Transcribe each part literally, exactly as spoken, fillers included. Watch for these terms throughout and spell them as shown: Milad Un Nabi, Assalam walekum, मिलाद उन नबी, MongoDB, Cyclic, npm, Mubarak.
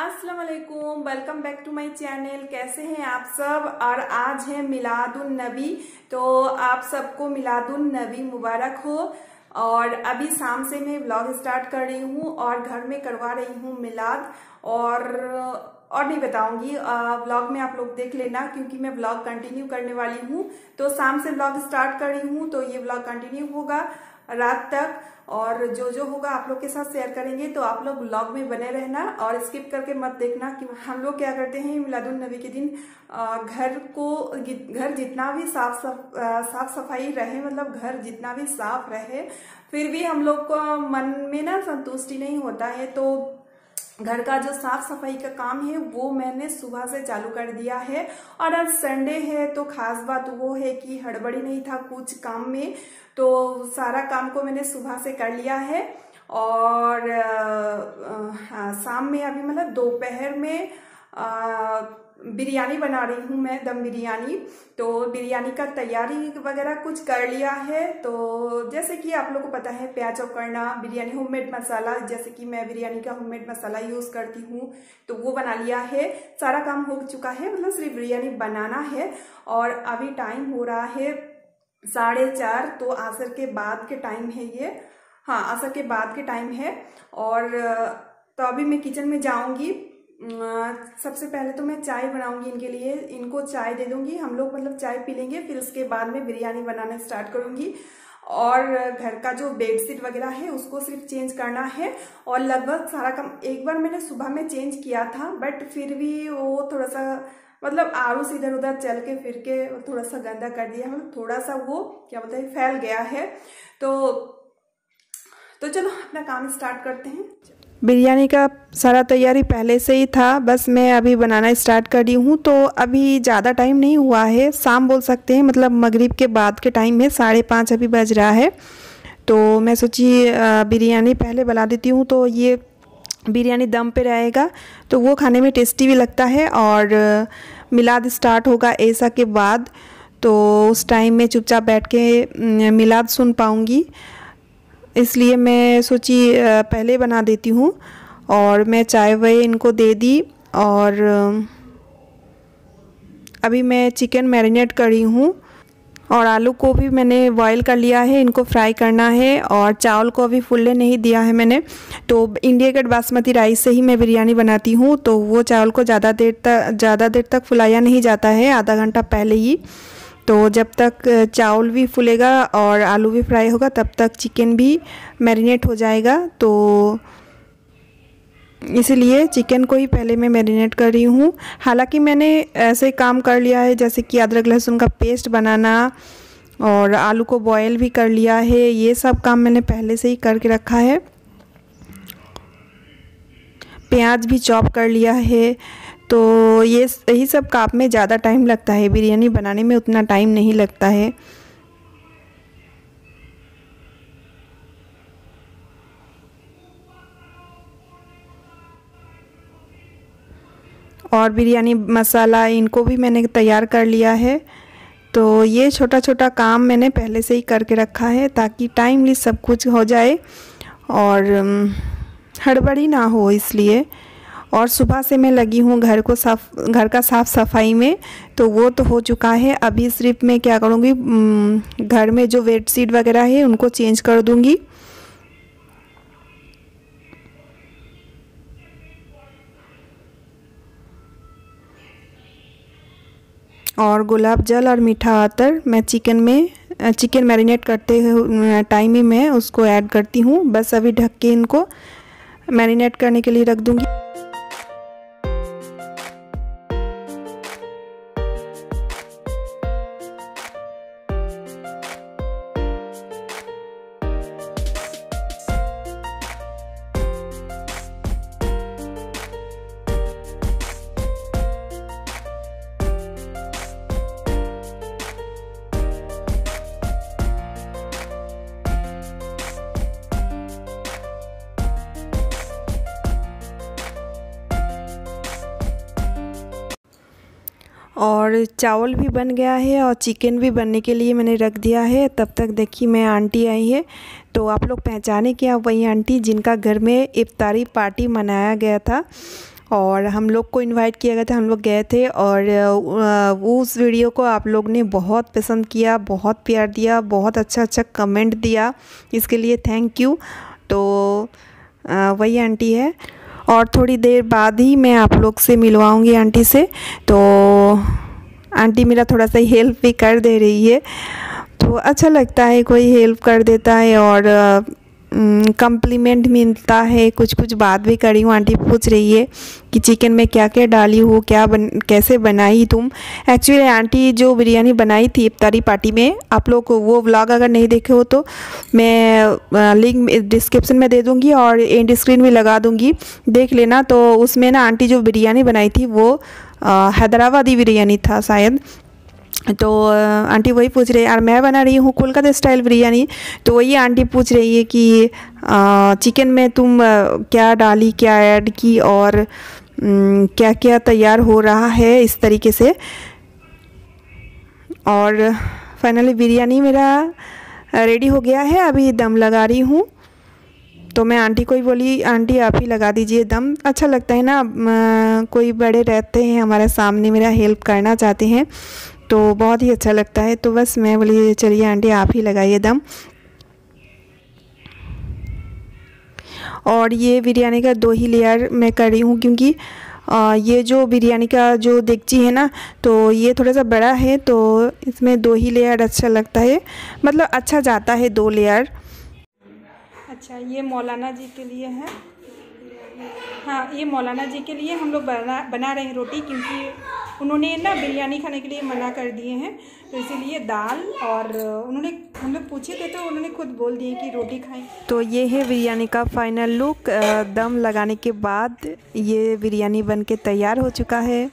अस्सलाम वालेकुम, welcome back to my channel. कैसे हैं आप सब? और आज है मिलाद उन नबी, तो आप सबको मिलाद उन नबी मुबारक हो। और अभी शाम से मैं व्लॉग स्टार्ट कर रही हूँ और घर में करवा रही हूँ मिलाद, और और नहीं बताऊंगी। व्लॉग में आप लोग देख लेना क्योंकि मैं व्लॉग कंटिन्यू करने वाली हूँ। तो शाम से व्लॉग स्टार्ट कर रही हूँ, तो ये व्लॉग कंटिन्यू होगा रात तक, और जो जो होगा आप लोग के साथ शेयर करेंगे। तो आप लोग व्लॉग में बने रहना और स्किप करके मत देखना कि हम लोग क्या करते हैं मिलाद उन नबी के दिन। घर को घर जितना भी साफ साफ सफाई रहे, मतलब घर जितना भी साफ रहे, फिर भी हम लोग को मन में ना संतुष्टि नहीं होता है। तो घर का जो साफ सफाई का काम है वो मैंने सुबह से चालू कर दिया है। और आज संडे है तो खास बात वो है कि हड़बड़ी नहीं था कुछ काम में, तो सारा काम को मैंने सुबह से कर लिया है। और हाँ, शाम में अभी मतलब दोपहर में आ, बिरयानी बना रही हूँ मैं, दम बिरयानी। तो बिरयानी का तैयारी वगैरह कुछ कर लिया है। तो जैसे कि आप लोगों को पता है प्याज चॉप करना, बिरयानी होममेड मसाला, जैसे कि मैं बिरयानी का होममेड मसाला यूज़ करती हूँ तो वो बना लिया है। सारा काम हो चुका है, मतलब सिर्फ बिरयानी बनाना है। और अभी टाइम हो रहा है साढ़े चार, तो असर के बाद के टाइम है ये, हाँ असर के बाद के टाइम है। और तो अभी मैं किचन में जाऊँगी। सबसे पहले तो मैं चाय बनाऊंगी इनके लिए, इनको चाय दे दूंगी, हम लोग मतलब चाय पी लेंगे, फिर उसके बाद में बिरयानी बनाना स्टार्ट करूंगी। और घर का जो बेडशीट वगैरह है उसको सिर्फ चेंज करना है। और लगभग सारा काम एक बार मैंने सुबह में चेंज किया था, बट फिर भी वो थोड़ा सा मतलब आरूस इधर उधर चल के फिर के थोड़ा सा गंदा कर दिया, मतलब थोड़ा सा वो क्या बोलते हैं फैल गया है। तो तो चलो अपना काम स्टार्ट करते हैं। बिरयानी का सारा तैयारी पहले से ही था, बस मैं अभी बनाना स्टार्ट कर रही हूँ। तो अभी ज़्यादा टाइम नहीं हुआ है, शाम बोल सकते हैं, मतलब मगरिब के बाद के टाइम है, साढ़े पाँच अभी बज रहा है। तो मैं सोची बिरयानी पहले बना देती हूँ, तो ये बिरयानी दम पे रहेगा तो वो खाने में टेस्टी भी लगता है। और मिलाद स्टार्ट होगा ऐसा के बाद, तो उस टाइम में चुपचाप बैठ के मिलाद सुन पाऊँगी, इसलिए मैं सोची पहले बना देती हूँ। और मैं चाय वाय इनको दे दी, और अभी मैं चिकन मैरिनेट कर रही हूँ। और आलू को भी मैंने बॉईल कर लिया है, इनको फ्राई करना है। और चावल को अभी फुलने नहीं दिया है मैंने, तो इंडिया गेट बासमती राइस से ही मैं बिरयानी बनाती हूँ, तो वो चावल को ज़्यादा देर तक ज़्यादा देर तक फुलाया नहीं जाता है, आधा घंटा पहले ही। तो जब तक चावल भी फूलेगा और आलू भी फ्राई होगा तब तक चिकन भी मैरिनेट हो जाएगा, तो इसलिए चिकन को ही पहले मैं मैरिनेट कर रही हूँ। हालांकि मैंने ऐसे काम कर लिया है जैसे कि अदरक लहसुन का पेस्ट बनाना और आलू को बॉयल भी कर लिया है, ये सब काम मैंने पहले से ही करके रखा है। प्याज भी चॉप कर लिया है। तो ये यही सब काम में ज़्यादा टाइम लगता है, बिरयानी बनाने में उतना टाइम नहीं लगता है। और बिरयानी मसाला इनको भी मैंने तैयार कर लिया है। तो ये छोटा छोटा काम मैंने पहले से ही करके रखा है ताकि टाइमली सब कुछ हो जाए और हड़बड़ी ना हो, इसलिए। और सुबह से मैं लगी हूँ घर को साफ घर का साफ़ सफाई में, तो वो तो हो चुका है। अभी सिर्फ मैं क्या करूँगी, घर में जो बेडशीट वगैरह है उनको चेंज कर दूँगी। और गुलाब जल और मीठा अतर मैं चिकन में चिकन मैरिनेट करते टाइम ही मैं उसको ऐड करती हूँ। बस अभी ढक के इनको मैरिनेट करने के लिए रख दूँगी। और चावल भी बन गया है और चिकन भी बनने के लिए मैंने रख दिया है। तब तक देखिए मैं आंटी आई है, तो आप लोग पहचाने क्या वही आंटी जिनका घर में इफ्तारी पार्टी मनाया गया था। और हम लोग को इनवाइट किया गया था, हम लोग गए थे और उस वीडियो को आप लोग ने बहुत पसंद किया, बहुत प्यार दिया, बहुत अच्छा अच्छा कमेंट दिया, इसके लिए थैंक यू। तो वही आंटी है और थोड़ी देर बाद ही मैं आप लोग से मिलवाऊंगी आंटी से। तो आंटी मेरा थोड़ा सा हेल्प भी कर दे रही है, तो अच्छा लगता है कोई हेल्प कर देता है और कम्प्लीमेंट मिलता है। कुछ कुछ बात भी करी हूँ, आंटी पूछ रही है कि चिकन में क्या क्या डाली हो, क्या बन कैसे बनाई तुम। एक्चुअली आंटी जो बिरयानी बनाई थी इफ्तारी पार्टी में, आप लोग वो व्लॉग अगर नहीं देखे हो तो मैं लिंक डिस्क्रिप्शन में दे दूँगी और एंड स्क्रीन भी लगा दूँगी, देख लेना। तो उसमें ना आंटी जो बिरयानी बनाई थी वो हैदराबादी बिरयानी था शायद, तो आंटी वही पूछ रही है और मैं बना रही हूँ कोलकाता स्टाइल बिरयानी। तो वही आंटी पूछ रही है कि चिकन में तुम क्या डाली, क्या ऐड की और क्या क्या तैयार हो रहा है इस तरीके से। और फाइनली बिरयानी मेरा रेडी हो गया है, अभी दम लगा रही हूँ। तो मैं आंटी को ही बोली आंटी आप ही लगा दीजिए दम, अच्छा लगता है ना, कोई बड़े रहते हैं हमारे सामने, मेरा हेल्प करना चाहते हैं तो बहुत ही अच्छा लगता है। तो बस मैं बोली चलिए आंटी आप ही लगाइए दम। और ये बिरयानी का दो ही लेयर मैं कर रही हूँ क्योंकि ये जो बिरयानी का जो देगची है ना तो ये थोड़ा सा बड़ा है, तो इसमें दो ही लेयर अच्छा लगता है, मतलब अच्छा जाता है दो लेयर। अच्छा ये मौलाना जी के लिए है, हाँ ये मौलाना जी के लिए हम लोग बना बना रहे हैं रोटी, क्योंकि उन्होंने ना बिरयानी खाने के लिए मना कर दिए हैं, तो इसीलिए दाल और उन्होंने हम लोग पूछे थे तो उन्होंने खुद बोल दिए कि रोटी खाएं। तो ये है बिरयानी का फाइनल लुक, दम लगाने के बाद ये बिरयानी बनके तैयार हो चुका है।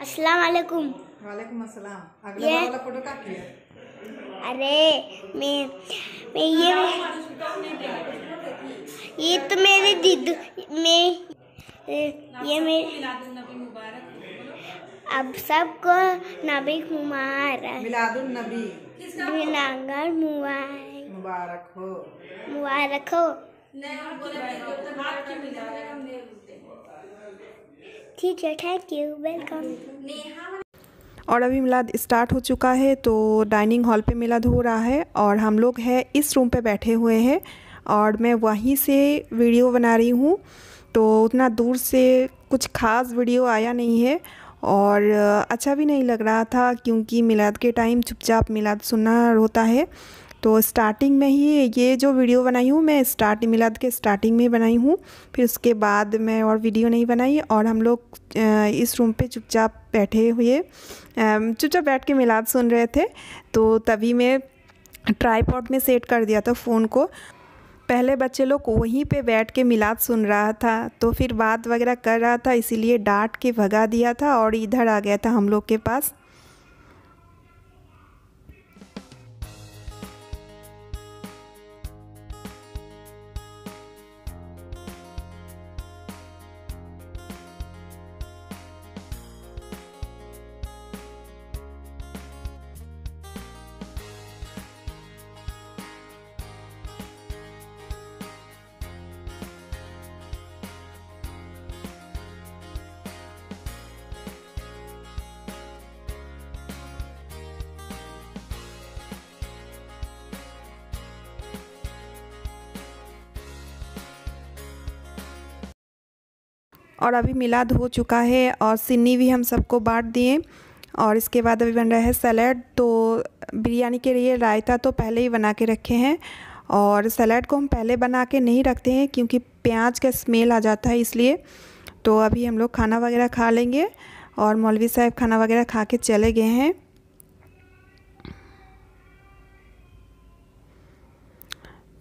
अस्सलाम वालेकुम। वालेकुम अस्सलाम। अगला वाला फोटो का किया? अरे मैं मैं ये ये तो मेरे दीदी मैं ये मेरे मिलादुन नबी मुबारक, अब सबको नबी मुबारक, मिलादुन नबी मुबारक हो, मुबारक हो। ठीक है थैंक यू वेलकम। और अभी मिलाद स्टार्ट हो चुका है, तो डाइनिंग हॉल पे मिलाद हो रहा है और हम लोग है इस रूम पे बैठे हुए हैं और मैं वहीं से वीडियो बना रही हूँ। तो उतना दूर से कुछ ख़ास वीडियो आया नहीं है और अच्छा भी नहीं लग रहा था क्योंकि मिलाद के टाइम चुपचाप मिलाद सुनना होता है। तो स्टार्टिंग में ही ये जो वीडियो बनाई हूँ मैं स्टार्ट मिलाद के स्टार्टिंग में बनाई हूँ, फिर उसके बाद मैं और वीडियो नहीं बनाई और हम लोग इस रूम पे चुपचाप बैठे हुए चुपचाप बैठ के मिलाद सुन रहे थे। तो तभी मैं ट्राईपॉड में सेट कर दिया था फ़ोन को, पहले बच्चे लोग वहीं पे बैठ के मिलाद सुन रहा था तो फिर बात वगैरह कर रहा था, इसीलिए डांट के भगा दिया था और इधर आ गया था हम लोग के पास। और अभी मिलाद हो चुका है और सिन्नी भी हम सबको बांट दिए और इसके बाद अभी बन रहा है सलाद। तो बिरयानी के लिए रायता तो पहले ही बना के रखे हैं और सलाद को हम पहले बना के नहीं रखते हैं क्योंकि प्याज का स्मेल आ जाता है इसलिए। तो अभी हम लोग खाना वगैरह खा लेंगे और मौलवी साहब खाना वगैरह खा के चले गए हैं।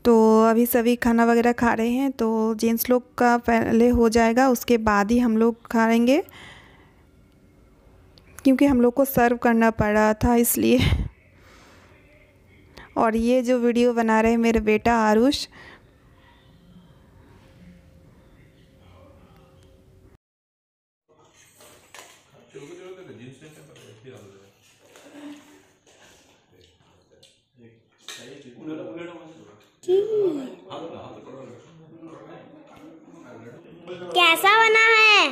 तो अभी सभी खाना वगैरह खा रहे हैं, तो जेंट्स लोग का पहले हो जाएगा उसके बाद ही हम लोग खाएंगे क्योंकि हम लोग को सर्व करना पड़ रहा था इसलिए। और ये जो वीडियो बना रहे हैं मेरे बेटा आरुष, कैसा बना है?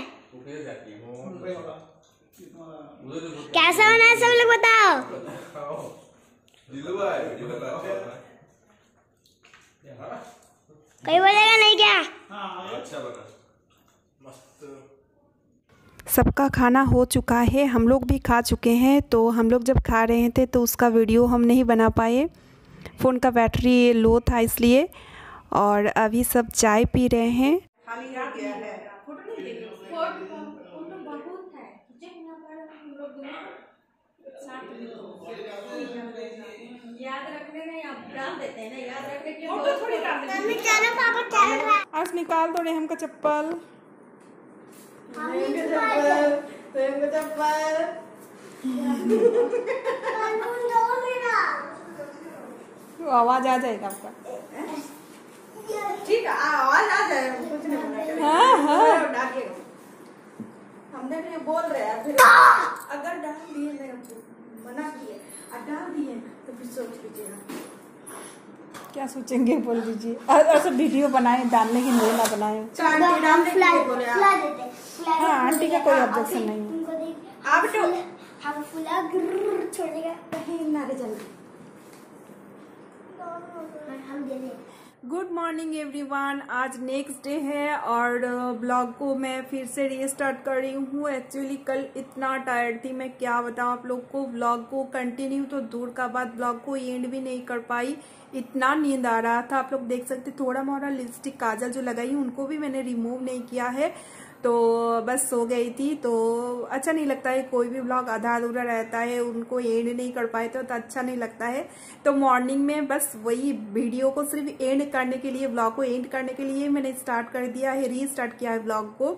कैसा बना है सब लोग बताओ। कोई बोलेगा नहीं क्या? अच्छा बना, मस्त। सबका खाना हो चुका है, हम लोग भी खा चुके हैं। तो हम लोग जब खा रहे थे तो उसका वीडियो हम नहीं बना पाए, फ़ोन का बैटरी लो था इसलिए। और अभी सब चाय पी रहे हैं। आज निकाल दो रेहम का चप्पल, तो आवाज आ जाएगा आपका। ठीक है, आवाज आ जाएगा, कुछ नहीं बोला। हाँ हाँ, हम देख रहे बोल रहे हैं। फिर अगर डाल दिए नहीं, मना किए और डाल दिए तो फिर सोच लीजिएगा क्या सोचेंगे। बोल दीजिए और सब वीडियो बनाए, डालने की नहीं ना बनाए। हाँ, आंटी का कोई ऑब्जेक्शन नहीं है। आप तो हम फुला छोड़ेगा कहीं मारे जल्दी। गुड मॉर्निंग एवरीवन, आज नेक्स्ट डे है और ब्लॉग को मैं फिर से रीस्टार्ट कर रही हूँ। एक्चुअली कल इतना टायर्ड थी, मैं क्या बताऊँ आप लोग को। ब्लॉग को कंटिन्यू तो दूर का बात, ब्लॉग को एंड भी नहीं कर पाई, इतना नींद आ रहा था। आप लोग देख सकते, थोड़ा मोड़ा लिपस्टिक काजल जो लगाई उनको भी मैंने रिमूव नहीं किया है, तो बस सो गई थी। तो अच्छा नहीं लगता है, कोई भी ब्लॉग आधा अधूरा रहता है, उनको एंड नहीं कर पाए तो, तो अच्छा नहीं लगता है। तो मॉर्निंग में बस वही वीडियो को सिर्फ एंड करने के लिए, ब्लॉग को एंड करने के लिए मैंने स्टार्ट कर दिया है, रीस्टार्ट किया है ब्लॉग को।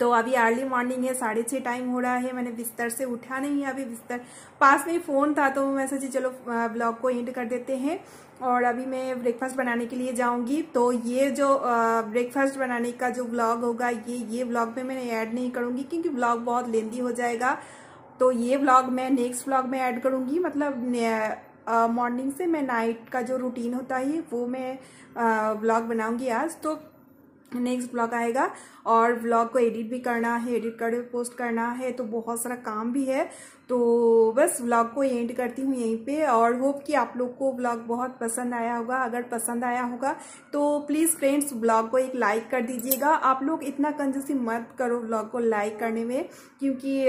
तो अभी अर्ली मॉर्निंग है, साढ़े छः टाइम हो रहा है। मैंने बिस्तर से उठा नहीं है, अभी बिस्तर पास में फ़ोन था तो मैं सोची चलो ब्लॉग को एंड कर देते हैं। और अभी मैं ब्रेकफास्ट बनाने के लिए जाऊंगी, तो ये जो ब्रेकफास्ट बनाने का जो ब्लॉग होगा ये ये ब्लॉग में मैंने ऐड नहीं करूंगी क्योंकि ब्लॉग बहुत लेंदी हो जाएगा। तो ये ब्लॉग मैं नेक्स्ट ब्लॉग में ऐड करूंगी, मतलब मॉर्निंग से मैं नाइट का जो रूटीन होता है वो मैं ब्लॉग बनाऊंगी। आज तो नेक्स्ट ब्लॉग आएगा और ब्लॉग को एडिट भी करना है, एडिट करके पोस्ट करना है, तो बहुत सारा काम भी है। तो बस ब्लॉग को एंड करती हूँ यहीं पे और होप कि आप लोग को ब्लॉग बहुत पसंद आया होगा। अगर पसंद आया होगा तो प्लीज़ फ्रेंड्स ब्लॉग को एक लाइक कर दीजिएगा। आप लोग इतना कंजूसी मत करो ब्लॉग को लाइक करने में, क्योंकि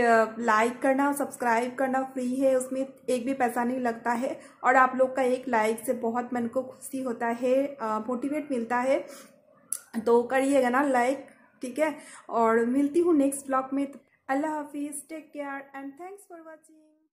लाइक करना और सब्सक्राइब करना फ्री है, उसमें एक भी पैसा नहीं लगता है। और आप लोग का एक लाइक से बहुत मन को खुशी होता है, मोटिवेट मिलता है। तो करिएगा ना लाइक, ठीक है। और मिलती हूँ नेक्स्ट ब्लॉग में, तो अल्लाह हाफिज़, take care and thanks for watching.